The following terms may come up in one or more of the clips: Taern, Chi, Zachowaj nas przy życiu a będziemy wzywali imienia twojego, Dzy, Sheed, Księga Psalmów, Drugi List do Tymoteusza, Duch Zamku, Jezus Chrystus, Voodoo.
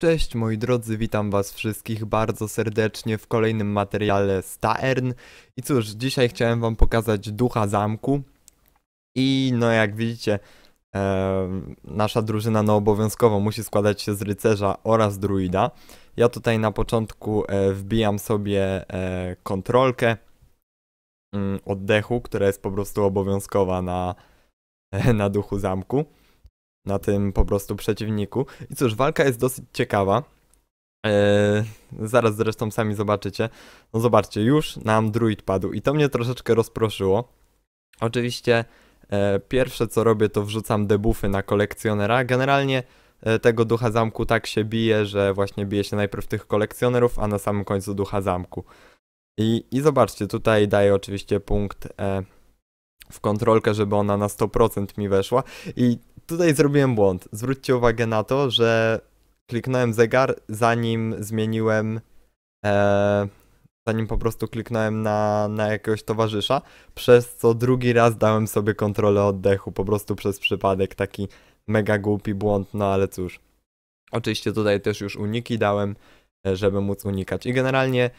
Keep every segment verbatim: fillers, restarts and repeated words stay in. Cześć moi drodzy, witam was wszystkich bardzo serdecznie w kolejnym materiale z Taern. I cóż, dzisiaj chciałem wam pokazać Ducha Zamku. I no jak widzicie, e, nasza drużyna no obowiązkowo musi składać się z rycerza oraz druida. Ja tutaj na początku e, wbijam sobie e, kontrolkę mm, oddechu, która jest po prostu obowiązkowa na, e, na Duchu Zamku. Na tym po prostu przeciwniku. I cóż, walka jest dosyć ciekawa. Eee, zaraz zresztą sami zobaczycie. No zobaczcie, już nam druid padł i to mnie troszeczkę rozproszyło. Oczywiście e, pierwsze co robię, to wrzucam debuffy na kolekcjonera. Generalnie e, tego Ducha Zamku tak się bije, że właśnie bije się najpierw tych kolekcjonerów, a na samym końcu Ducha Zamku. I, i zobaczcie, tutaj daję oczywiście punkt e, w kontrolkę, żeby ona na sto procent mi weszła. I tutaj zrobiłem błąd. Zwróćcie uwagę na to, że kliknąłem zegar, zanim zmieniłem, e, zanim po prostu kliknąłem na, na jakiegoś towarzysza, przez co drugi raz dałem sobie kontrolę oddechu, po prostu przez przypadek, taki mega głupi błąd, no ale cóż. Oczywiście tutaj też już uniki dałem, żeby móc unikać. I generalnie,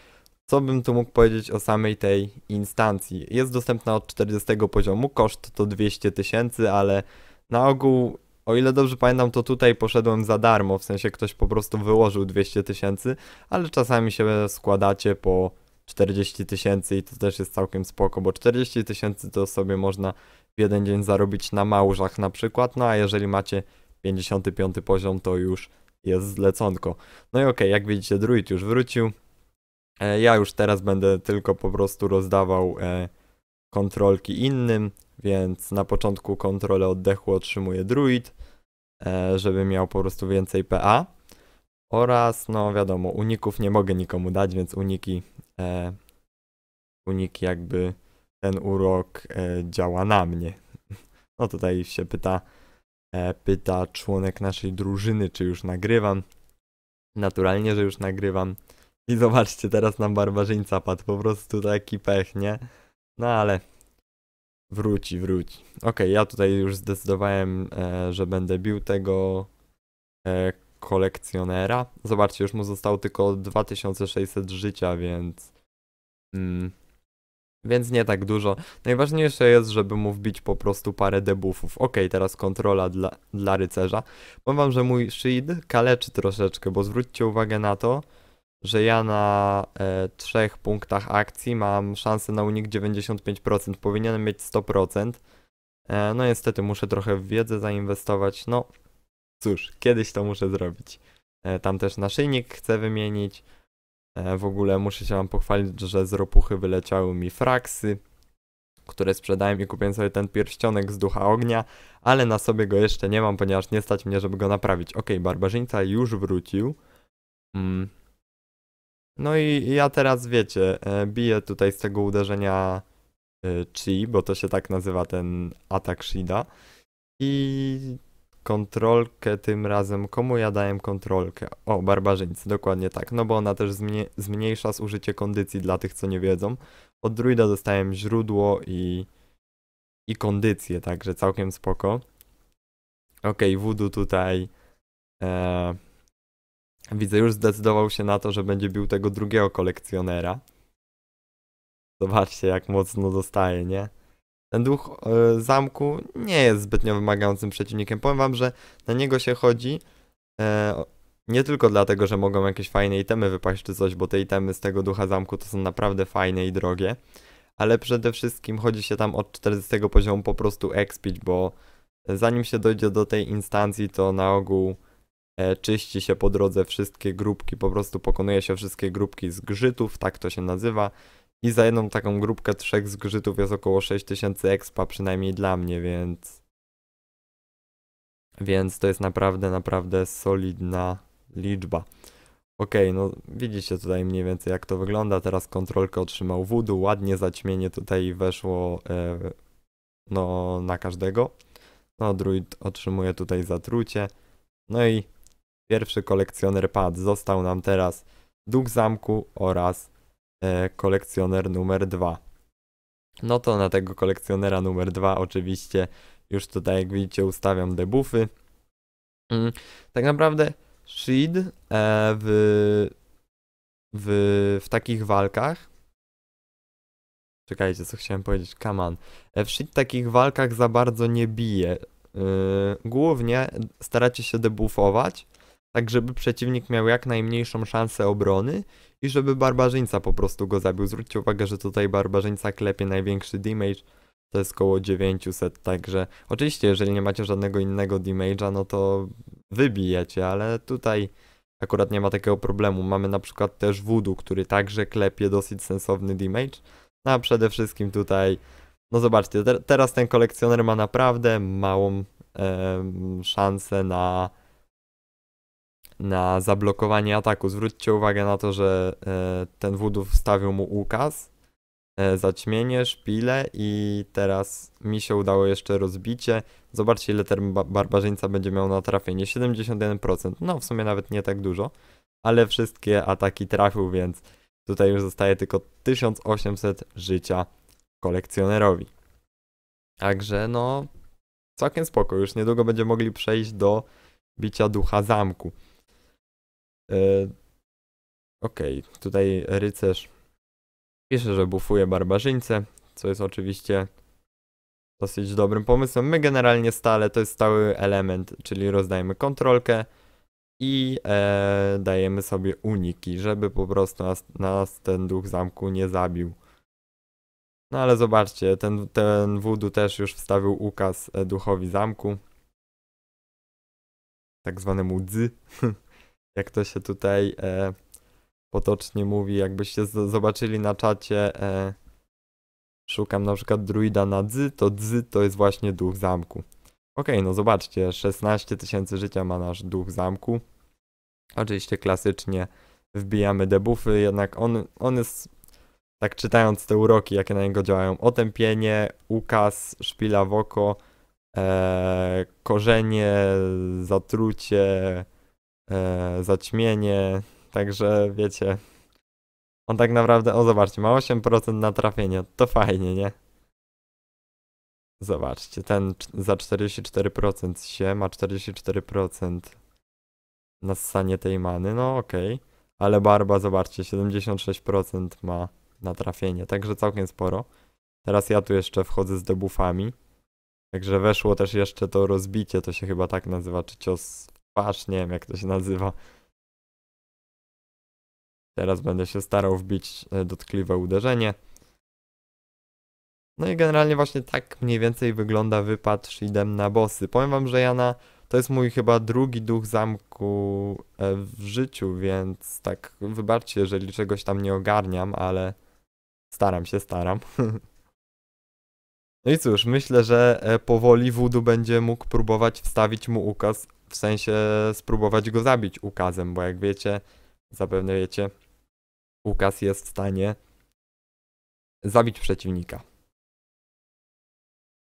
co bym tu mógł powiedzieć o samej tej instancji? Jest dostępna od czterdziestego poziomu, koszt to dwieście tysięcy, ale na ogół, o ile dobrze pamiętam, to tutaj poszedłem za darmo, w sensie ktoś po prostu wyłożył dwieście tysięcy, ale czasami się składacie po czterdzieści tysięcy i to też jest całkiem spoko, bo czterdzieści tysięcy to sobie można w jeden dzień zarobić na małżach na przykład, no a jeżeli macie pięćdziesiąty piąty poziom, to już jest zleconko. No i okej, okay, jak widzicie, druid już wrócił, e, ja już teraz będę tylko po prostu rozdawał e, kontrolki innym. Więc na początku kontrolę oddechu otrzymuje druid, żeby miał po prostu więcej P A. Oraz, no wiadomo, uników nie mogę nikomu dać, więc uniki, e, uniki jakby ten urok e, działa na mnie. No tutaj się pyta, e, pyta członek naszej drużyny, czy już nagrywam. Naturalnie, że już nagrywam. I zobaczcie, teraz nam barbarzyńca padł, po prostu taki pech, nie? No ale wróci, wróci. Okej, okay, ja tutaj już zdecydowałem, e, że będę bił tego e, kolekcjonera. Zobaczcie, już mu zostało tylko dwa tysiące sześćset życia, więc mm, więc nie tak dużo. Najważniejsze jest, żeby mu wbić po prostu parę debuffów. Okej, okay, teraz kontrola dla, dla rycerza. Powiem wam, że mój Sheed kaleczy troszeczkę, bo zwróćcie uwagę na to, że ja na e, trzech punktach akcji mam szansę na unik dziewięćdziesiąt pięć procent, powinienem mieć sto procent. E, no niestety muszę trochę w wiedzę zainwestować, no cóż, kiedyś to muszę zrobić. E, tam też naszyjnik chcę wymienić. E, w ogóle muszę się wam pochwalić, że z ropuchy wyleciały mi fraksy, które sprzedałem i kupiłem sobie ten pierścionek z Ducha Ognia, ale na sobie go jeszcze nie mam, ponieważ nie stać mnie, żeby go naprawić. Okej, okay, barbarzyńca już wrócił. Mm. No i ja teraz, wiecie, biję tutaj z tego uderzenia Chi, bo to się tak nazywa ten atak Sheeda. I kontrolkę tym razem, komu ja dałem kontrolkę? O, barbarzyńcy, dokładnie tak, no bo ona też zmniejsza zużycie kondycji dla tych, co nie wiedzą. Od druida dostałem źródło i, i kondycję, także całkiem spoko. Okej, Voodoo tutaj E, widzę, już zdecydował się na to, że będzie bił tego drugiego kolekcjonera. Zobaczcie, jak mocno dostaje, nie? Ten Duch y, Zamku nie jest zbytnio wymagającym przeciwnikiem. Powiem wam, że na niego się chodzi e, nie tylko dlatego, że mogą jakieś fajne itemy wypaść czy coś, bo te itemy z tego Ducha Zamku to są naprawdę fajne i drogie, ale przede wszystkim chodzi się tam od czterdziestego poziomu po prostu expić, bo zanim się dojdzie do tej instancji, to na ogół czyści się po drodze wszystkie grupki, po prostu pokonuje się wszystkie grupki zgrzytów, tak to się nazywa. I za jedną taką grupkę trzech zgrzytów jest około sześć tysięcy expa, przynajmniej dla mnie, więc Więc to jest naprawdę, naprawdę solidna liczba. Okej, okay, no widzicie tutaj mniej więcej jak to wygląda. Teraz kontrolkę otrzymał Voodoo, ładnie zaćmienie tutaj weszło e, no na każdego. No druid otrzymuje tutaj zatrucie. No i pierwszy kolekcjoner padł. Został nam teraz Duch Zamku oraz e, kolekcjoner numer dwa. No to na tego kolekcjonera numer dwa oczywiście już tutaj, jak widzicie, ustawiam debuffy. Mm, tak naprawdę Sheed e, w, w, w takich walkach. Czekajcie, co chciałem powiedzieć, come on. E, w Sheed takich walkach za bardzo nie bije. Yy, głównie staracie się debuffować, tak żeby przeciwnik miał jak najmniejszą szansę obrony i żeby barbarzyńca po prostu go zabił. Zwróćcie uwagę, że tutaj barbarzyńca klepie największy damage, to jest koło dziewięćset, także oczywiście jeżeli nie macie żadnego innego damage'a, no to wybijecie, ale tutaj akurat nie ma takiego problemu. Mamy na przykład też Voodoo, który także klepie dosyć sensowny damage, no a przede wszystkim tutaj, no zobaczcie, te teraz ten kolekcjoner ma naprawdę małą e, szansę na na zablokowanie ataku. Zwróćcie uwagę na to, że e, ten Voodoo wstawił mu ukaz, e, zaćmienie, szpile i teraz mi się udało jeszcze rozbicie. Zobaczcie, ile ten ba barbarzyńca będzie miał na trafienie. siedemdziesiąt jeden procent, no w sumie nawet nie tak dużo, ale wszystkie ataki trafił, więc tutaj już zostaje tylko tysiąc osiemset życia kolekcjonerowi. Także no, całkiem spoko. Już niedługo będziemy mogli przejść do bicia ducha zamku. Yy, Okej, okay. Tutaj rycerz pisze, że bufuje barbarzyńcę, co jest oczywiście dosyć dobrym pomysłem. My generalnie stale, to jest stały element, czyli rozdajemy kontrolkę i e, dajemy sobie uniki, żeby po prostu nas, nas ten duch zamku nie zabił. No ale zobaczcie, ten, ten Voodoo też już wstawił ukaz duchowi zamku, tak zwanemu Dzy, jak to się tutaj e, potocznie mówi. Jakbyście zobaczyli na czacie, e, szukam na przykład druida na Dzy, to Dzy to jest właśnie duch zamku. Okej, okay, no zobaczcie, szesnaście tysięcy życia ma nasz duch zamku. Oczywiście klasycznie wbijamy debuffy, jednak on, on jest... Tak czytając te uroki, jakie na niego działają. Otępienie, ukaz, szpila w oko, e, korzenie, zatrucie, e, zaćmienie. Także wiecie, on tak naprawdę, o zobaczcie, ma osiem procent na trafienie. To fajnie, nie? Zobaczcie, ten za czterdzieści cztery procent się ma czterdzieści cztery procent na ssanie tej many. No okej, okay. Ale barba, zobaczcie, siedemdziesiąt sześć procent ma na trafienie, także całkiem sporo. Teraz ja tu jeszcze wchodzę z debuffami, także weszło też jeszcze to rozbicie, to się chyba tak nazywa, czy cios w twarz, nie wiem jak to się nazywa. Teraz będę się starał wbić dotkliwe uderzenie. No i generalnie właśnie tak mniej więcej wygląda wypad Sheedem na bossy. Powiem wam, że ja na... To jest mój chyba drugi duch zamku w życiu, więc tak wybaczcie, jeżeli czegoś tam nie ogarniam, ale staram się, staram. No i cóż, myślę, że powoli Voodoo będzie mógł próbować wstawić mu ukaz, w sensie spróbować go zabić ukazem, bo jak wiecie, zapewne wiecie, ukaz jest w stanie zabić przeciwnika,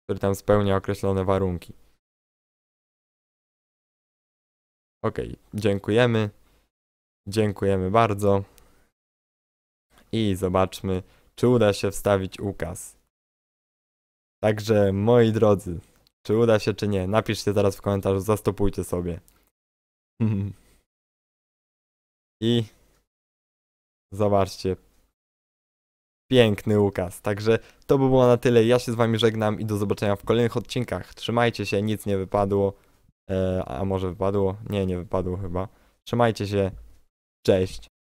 który tam spełnia określone warunki. Okej, okay, dziękujemy. Dziękujemy bardzo. I zobaczmy, czy uda się wstawić ukaz. Także, moi drodzy, czy uda się, czy nie? Napiszcie teraz w komentarzu, zastopujcie sobie. I zobaczcie. Piękny ukaz. Także to by było na tyle. Ja się z wami żegnam i do zobaczenia w kolejnych odcinkach. Trzymajcie się, nic nie wypadło. A może wypadło? Nie, nie wypadło chyba. Trzymajcie się. Cześć.